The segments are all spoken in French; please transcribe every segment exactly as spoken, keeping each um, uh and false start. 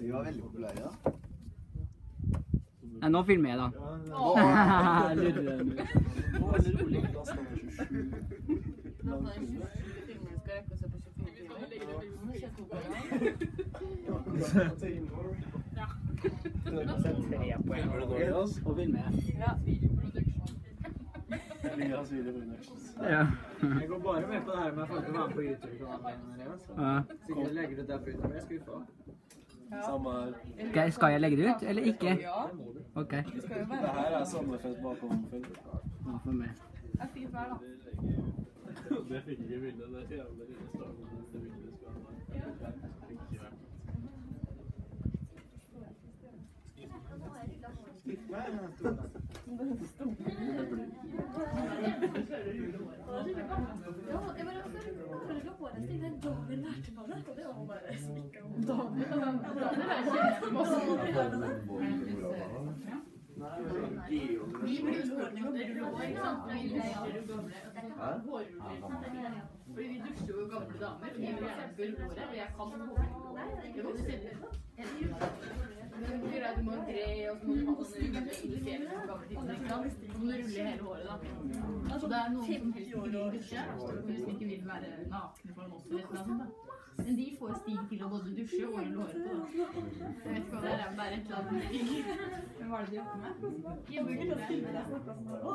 Så vi var veldig populære da. Ja, nå filmer jeg da. Hahaha, lurende. Nå er det rolig, da står det tjuesju. Nå er det tjuesju filmer, skal rekke oss opp på tjuefire filmer. Ja. Nå kan vi se tre på en gang i oss, og filmer jeg. Ja, videoproduksjon. Jeg vil ha videoproduksjon. Ja. Jeg går bare med på det her med at jeg får være med på YouTube-kanalen. Sikkert jeg legger ut det på YouTube, jeg skal få. Skal jeg legge det ut, eller ikke? Ja. Ok. Det her er sommerfest bakom filmen. Ja, for meg. Det er fint her da. Det fikk ikke bildet, det er jævlig lille starten til bildet skal ha. Ja. Fikk ikke vært. Fordi vi dusjer jo gamle damer, og jeg vil hjelpe og jeg kan håpe. Men du er, du må greie, og så må du ha noen illisere som gammel tidligere, så må du rulle hele håret da. Så det er noen som helst vil dusje, hvis de ikke vil være nakne for en måte. Men de får stige til å både dusje og rulle håret på da. Jeg vet ikke hva det er, bare et eller annet ting. Hvem var det du gjorde med? Jeg burde ikke lov til det, jeg snakket om det også.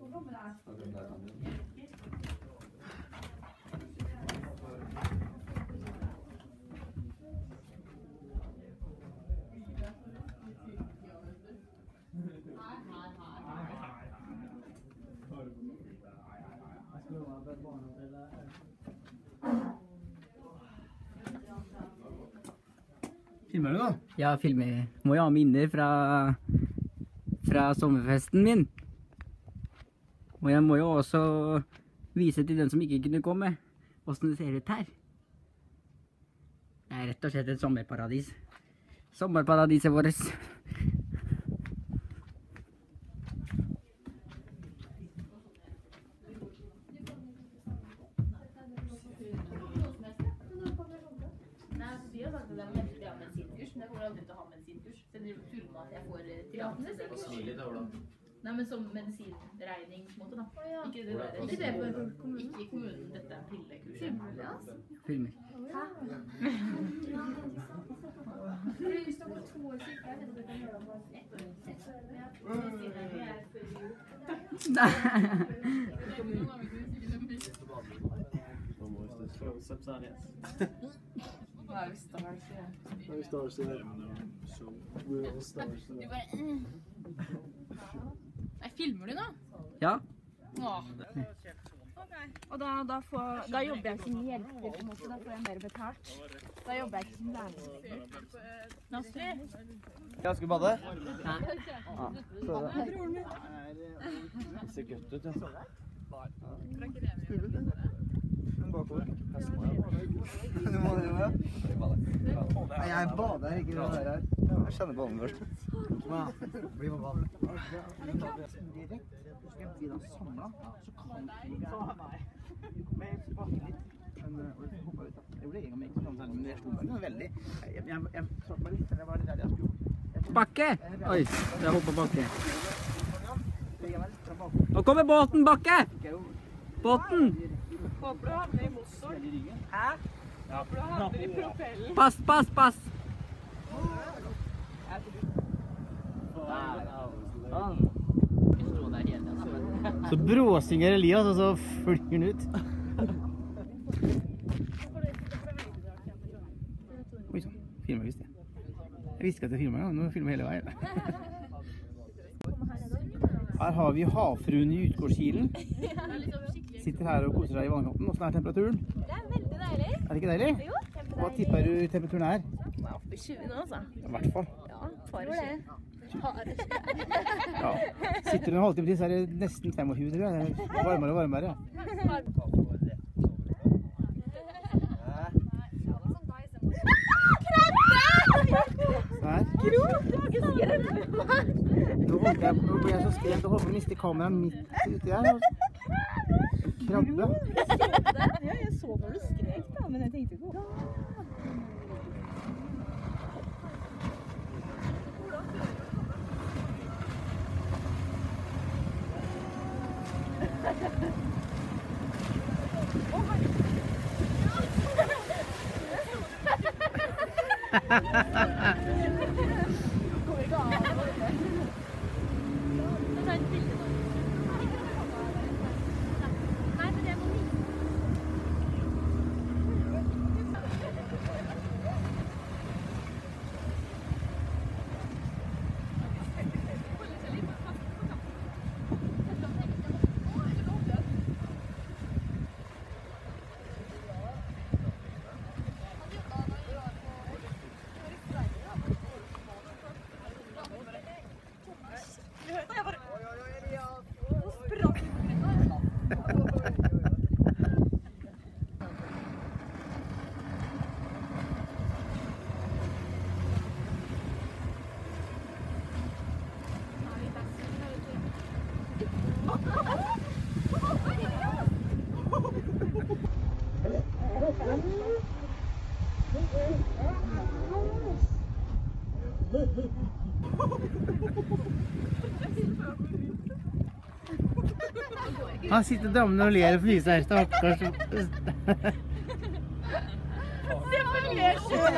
Hvor kommer det her? Filmer du da? Ja, filmer. Må jeg ha minner fra, fra sommerfesten min. Og jeg må jo også vise til den som ikke kunne komme, hvordan det ser ut her. Det er rett og slett et sommerparadis. Sommerparadiset vårt. Nei, men som medisinregningsmåte da. Ikke det der. Ikke det for ikke i kommunen. Dette er pillekurser. Filmer. Hæ? For hvis du har gått to år siden, jeg vet at du kan gjøre det på ett år. Nå er vi stars igjen. Nå er vi stars igjen. Vi er stars igjen. Du bare... Nei, filmer du nå? Ja. Og da, da, får, da jobber jeg ikke som hjelper på en måte, da får jeg mer betalt. Da jobber jeg ikke som lærer. Nastri! Jeg skal bade. Hæ? Ja, så det. Det ser godt ut, ja. Skulle du det? Men bakover. Jeg skal bade. Du må det med. Jeg bader. Nei, jeg bader ikke når jeg er her. Jeg kjenner på den først. Bli med baden. Skal vi da samle, så kan vi ikke ha meg. Men jeg bakker litt. Jeg hoppet ut da. Jeg ble egentlig ikke sånn, men jeg stod meg veldig. Jeg satt meg litt, eller var det der jeg skulle? Bakke! Oi, jeg hoppet bakke. Nå kommer båten, bakke! Båten! Håper du havner i motor? Hæ? Håper du havner i propellen? Pass, pass, pass! Så bråsinger Elias, og så flykker den ut. Oi, sånn. Filmer visst jeg. Jeg visste ikke at jeg filmer nå. Nå filmer jeg hele veien. Her har vi havfruen i utgårdskilen. Sitter her og koser deg i vannkanten. Hvordan er temperaturen? Det er veldig deilig. Er det ikke deilig? Jo, kjempedeilig. Hva tipper du temperaturen her? Den er oppe i tjue nå, altså. I hvert fall. Ja, fare tjue. Fare tjue. Ja. Sitter du en halvtime til, så er det nesten tjuefem, tror jeg. Det er varmere og varmere, ja. här. Då vågade jag börja så skrev. Då hoppade Miste kameran mitt ute här. Krabba. Jag såg när du skrek då, men jag tänkte gå. Han sitter dømmende og ler og fliser her. Se på den ler seg.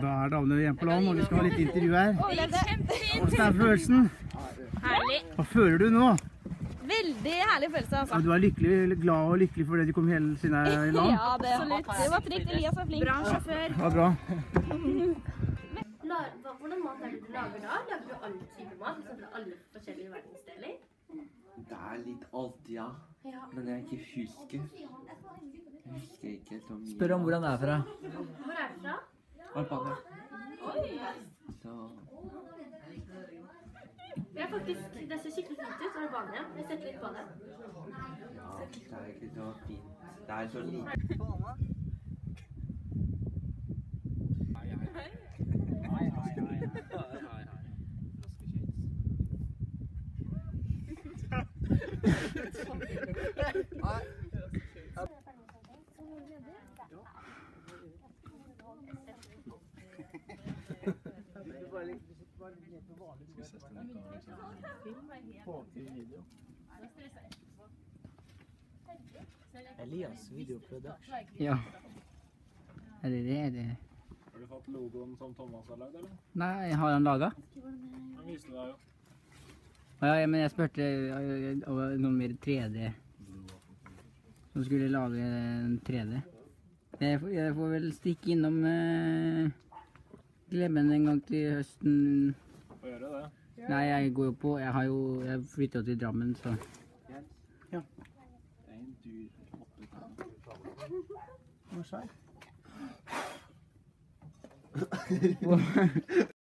Da er Davner igjen på land, og vi skal ha litt intervju her. Hvordan er følelsen? Herlig. Hva føler du nå? Veldig herlig følelse, altså. Du er lykkelig, glad og lykkelig for det du kom hele siden her i land? Ja, det absolutt. Det var trygt, Elias var flink. Bra sjåfør. Det var bra. Hvordan mat er det du lager da? Lager du alle typer mat, for eksempel alle forskjellige verdensdeler? Det er litt alt, ja. Men jeg er ikke husker. Spør om hvordan det er fra. Hvor er det fra? Albania. Det er faktisk, det ser skikkelig fint ut, Albania. Jeg setter litt på det. Ja, det er egentlig så fint. Det er så litt. Hei, hei. Hei, hei, hei. Hei, hei. Elias videoproduction. Ja. Eller det är det. Har du fått logon som Thomas har lagd eller? Nej, har han lagat? Han visste det ju. Ja, men jag spurte någon mer tre D. Som skulle laga en tre D. Jag får, jag får väl sticka inom eh, Glebben en gång till hösten. Får göra det. Nei, jeg går jo på, jeg har jo, jeg flyttet til Drammen, så. Ja. Det er en dyr oppbygging. Hva skjer?